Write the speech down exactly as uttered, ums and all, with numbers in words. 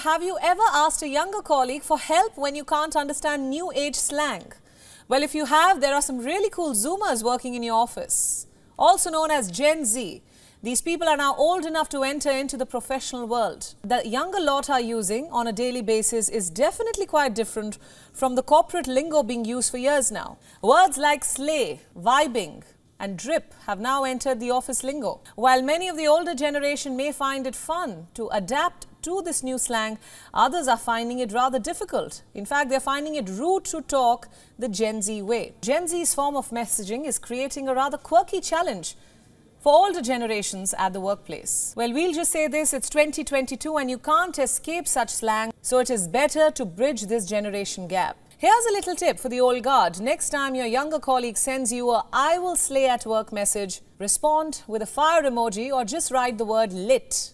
have you ever asked a younger colleague for help when you can't understand new age slang? Well, if you have, there are some really cool Zoomers working in your office, also known as Gen Z. These people are now old enough to enter into the professional world. The younger lot are using on a daily basis is definitely quite different from the corporate lingo being used for years now. Words like slay, vibing, and drip have now entered the office lingo. While many of the older generation may find it fun to adapt to this new slang, others are finding it rather difficult. In fact, they're finding it rude to talk the Gen Z way. Gen Z's form of messaging is creating a rather quirky challenge for older generations at the workplace. Well, we'll just say this, it's twenty twenty-two and you can't escape such slang, so it is better to bridge this generation gap. Here's a little tip for the old guard. Next time your younger colleague sends you a "I will slay at work" message, respond with a fire emoji or just write the word lit.